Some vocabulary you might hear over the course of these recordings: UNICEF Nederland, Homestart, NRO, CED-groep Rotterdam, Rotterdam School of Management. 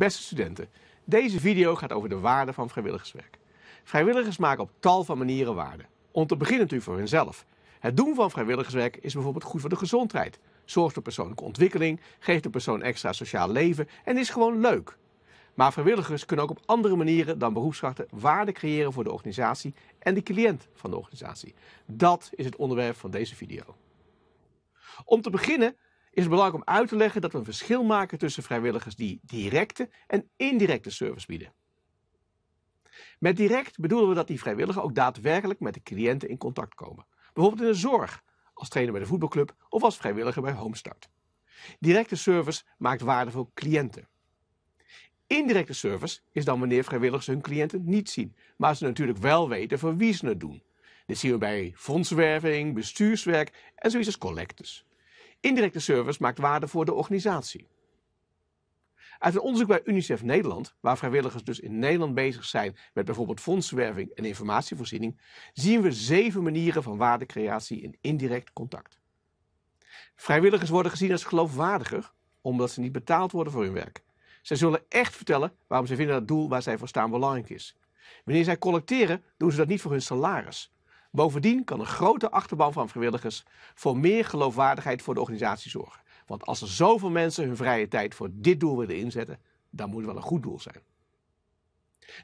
Beste studenten, deze video gaat over de waarde van vrijwilligerswerk. Vrijwilligers maken op tal van manieren waarde. Om te beginnen natuurlijk voor hunzelf. Het doen van vrijwilligerswerk is bijvoorbeeld goed voor de gezondheid. Zorgt voor persoonlijke ontwikkeling, geeft de persoon extra sociaal leven en is gewoon leuk. Maar vrijwilligers kunnen ook op andere manieren dan beroepskrachten waarde creëren voor de organisatie en de cliënt van de organisatie. Dat is het onderwerp van deze video. Om te beginnen is het belangrijk om uit te leggen dat we een verschil maken tussen vrijwilligers die directe en indirecte service bieden. Met direct bedoelen we dat die vrijwilligers ook daadwerkelijk met de cliënten in contact komen. Bijvoorbeeld in de zorg, als trainer bij de voetbalclub of als vrijwilliger bij Homestart. Directe service maakt waarde voor cliënten. Indirecte service is dan wanneer vrijwilligers hun cliënten niet zien, maar ze natuurlijk wel weten voor wie ze het doen. Dit zien we bij fondswerving, bestuurswerk en zoiets als collectes. Indirecte service maakt waarde voor de organisatie. Uit een onderzoek bij UNICEF Nederland, waar vrijwilligers dus in Nederland bezig zijn met bijvoorbeeld fondswerving en informatievoorziening, zien we 7 manieren van waardecreatie in indirect contact. Vrijwilligers worden gezien als geloofwaardiger, omdat ze niet betaald worden voor hun werk. Zij zullen echt vertellen waarom zij vinden dat het doel waar zij voor staan belangrijk is. Wanneer zij collecteren, doen ze dat niet voor hun salaris. Bovendien kan een grote achterban van vrijwilligers voor meer geloofwaardigheid voor de organisatie zorgen. Want als er zoveel mensen hun vrije tijd voor dit doel willen inzetten, dan moet het wel een goed doel zijn.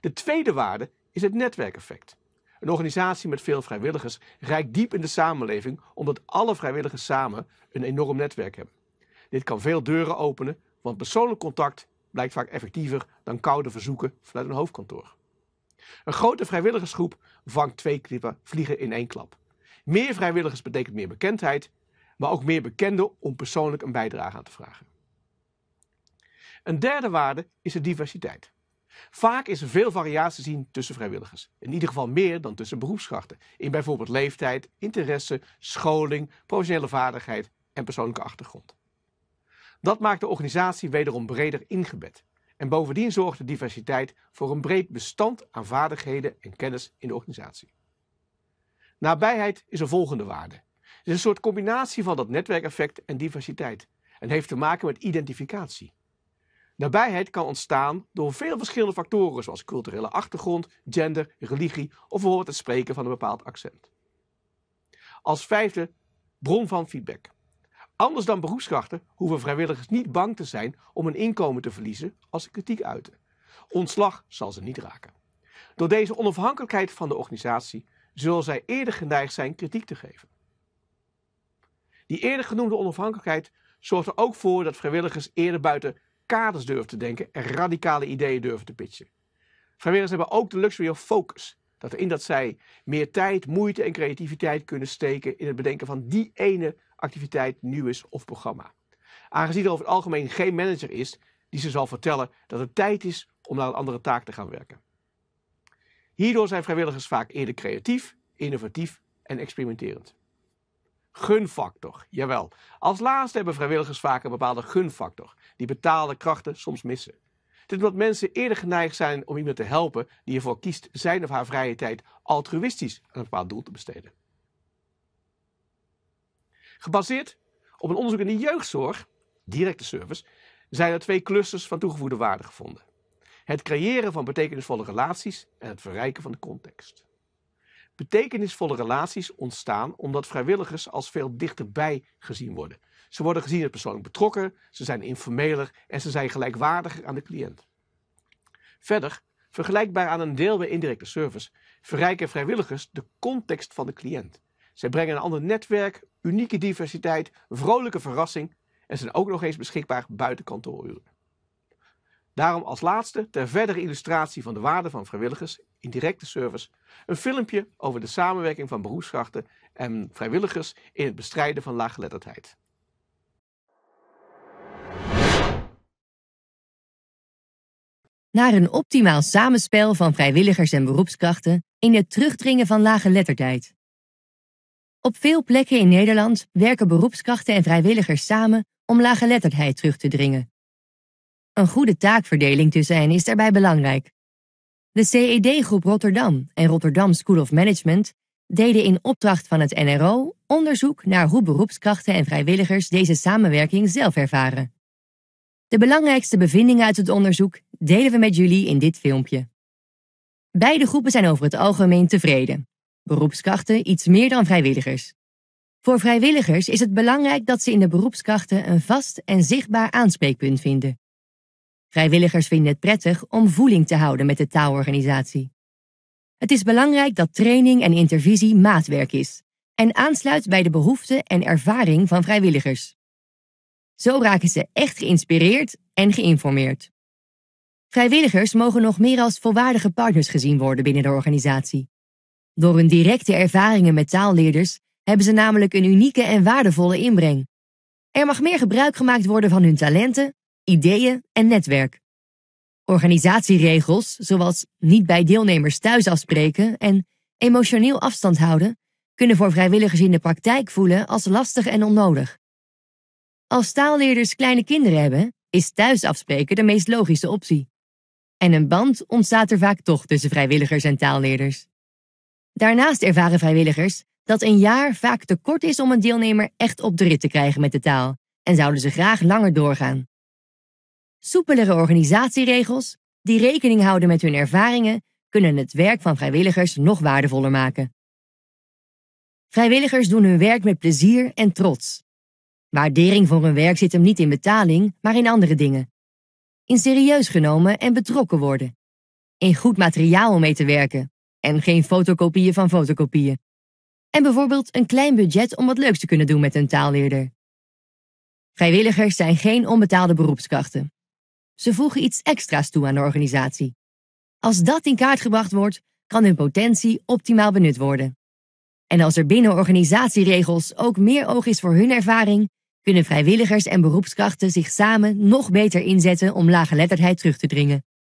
De tweede waarde is het netwerkeffect. Een organisatie met veel vrijwilligers reikt diep in de samenleving, omdat alle vrijwilligers samen een enorm netwerk hebben. Dit kan veel deuren openen, want persoonlijk contact blijkt vaak effectiever dan koude verzoeken vanuit een hoofdkantoor. Een grote vrijwilligersgroep vangt 2 vliegen in 1 klap. Meer vrijwilligers betekent meer bekendheid, maar ook meer bekenden om persoonlijk een bijdrage aan te vragen. Een derde waarde is de diversiteit. Vaak is er veel variatie te zien tussen vrijwilligers. In ieder geval meer dan tussen beroepskrachten. In bijvoorbeeld leeftijd, interesse, scholing, professionele vaardigheid en persoonlijke achtergrond. Dat maakt de organisatie wederom breder ingebed. En bovendien zorgt de diversiteit voor een breed bestand aan vaardigheden en kennis in de organisatie. Nabijheid is een volgende waarde. Het is een soort combinatie van dat netwerkeffect en diversiteit en heeft te maken met identificatie. Nabijheid kan ontstaan door veel verschillende factoren zoals culturele achtergrond, gender, religie of bijvoorbeeld het spreken van een bepaald accent. Als vijfde, bron van feedback. Anders dan beroepskrachten hoeven vrijwilligers niet bang te zijn om hun inkomen te verliezen als ze kritiek uiten. Ontslag zal ze niet raken. Door deze onafhankelijkheid van de organisatie zullen zij eerder geneigd zijn kritiek te geven. Die eerder genoemde onafhankelijkheid zorgt er ook voor dat vrijwilligers eerder buiten kaders durven te denken en radicale ideeën durven te pitchen. Vrijwilligers hebben ook de luxury of focus. Dat erin dat zij meer tijd, moeite en creativiteit kunnen steken in het bedenken van die ene activiteit, nieuws of programma. Aangezien er over het algemeen geen manager is die ze zal vertellen dat het tijd is om naar een andere taak te gaan werken. Hierdoor zijn vrijwilligers vaak eerder creatief, innovatief en experimenterend. Gunfactor, jawel. Als laatste hebben vrijwilligers vaak een bepaalde gunfactor, die betaalde krachten soms missen. Dit omdat mensen eerder geneigd zijn om iemand te helpen die ervoor kiest zijn of haar vrije tijd altruïstisch aan een bepaald doel te besteden. Gebaseerd op een onderzoek in de jeugdzorg, directe service, zijn er 2 clusters van toegevoegde waarde gevonden. Het creëren van betekenisvolle relaties en het verrijken van de context. Betekenisvolle relaties ontstaan omdat vrijwilligers als veel dichterbij gezien worden. Ze worden gezien als persoonlijk betrokken, ze zijn informeler en ze zijn gelijkwaardiger aan de cliënt. Verder, vergelijkbaar aan een deel bij indirecte service, verrijken vrijwilligers de context van de cliënt. Zij brengen een ander netwerk, unieke diversiteit, vrolijke verrassing en zijn ook nog eens beschikbaar buiten kantooruren. Daarom als laatste, ter verdere illustratie van de waarde van vrijwilligers, indirecte service, een filmpje over de samenwerking van beroepskrachten en vrijwilligers in het bestrijden van laaggeletterdheid. Naar een optimaal samenspel van vrijwilligers en beroepskrachten in het terugdringen van laaggeletterdheid. Op veel plekken in Nederland werken beroepskrachten en vrijwilligers samen om laaggeletterdheid terug te dringen. Een goede taakverdeling tussen hen is daarbij belangrijk. De CED-groep Rotterdam en Rotterdam School of Management deden in opdracht van het NRO onderzoek naar hoe beroepskrachten en vrijwilligers deze samenwerking zelf ervaren. De belangrijkste bevindingen uit het onderzoek delen we met jullie in dit filmpje. Beide groepen zijn over het algemeen tevreden. Beroepskrachten iets meer dan vrijwilligers. Voor vrijwilligers is het belangrijk dat ze in de beroepskrachten een vast en zichtbaar aanspreekpunt vinden. Vrijwilligers vinden het prettig om voeling te houden met de taalorganisatie. Het is belangrijk dat training en intervisie maatwerk is en aansluit bij de behoeften en ervaring van vrijwilligers. Zo raken ze echt geïnspireerd en geïnformeerd. Vrijwilligers mogen nog meer als volwaardige partners gezien worden binnen de organisatie. Door hun directe ervaringen met taalleerders hebben ze namelijk een unieke en waardevolle inbreng. Er mag meer gebruik gemaakt worden van hun talenten, ideeën en netwerk. Organisatieregels, zoals niet bij deelnemers thuis afspreken en emotioneel afstand houden, kunnen voor vrijwilligers in de praktijk voelen als lastig en onnodig. Als taalleerders kleine kinderen hebben, is thuis afspreken de meest logische optie. En een band ontstaat er vaak toch tussen vrijwilligers en taalleerders. Daarnaast ervaren vrijwilligers dat een jaar vaak te kort is om een deelnemer echt op de rit te krijgen met de taal en zouden ze graag langer doorgaan. Soepelere organisatieregels, die rekening houden met hun ervaringen, kunnen het werk van vrijwilligers nog waardevoller maken. Vrijwilligers doen hun werk met plezier en trots. Waardering voor hun werk zit hem niet in betaling, maar in andere dingen. In serieus genomen en betrokken worden. In goed materiaal om mee te werken. En geen fotokopieën van fotokopieën. En bijvoorbeeld een klein budget om wat leuks te kunnen doen met een taalleerder. Vrijwilligers zijn geen onbetaalde beroepskrachten. Ze voegen iets extra's toe aan de organisatie. Als dat in kaart gebracht wordt, kan hun potentie optimaal benut worden. En als er binnen organisatieregels ook meer oog is voor hun ervaring, kunnen vrijwilligers en beroepskrachten zich samen nog beter inzetten om laaggeletterdheid terug te dringen.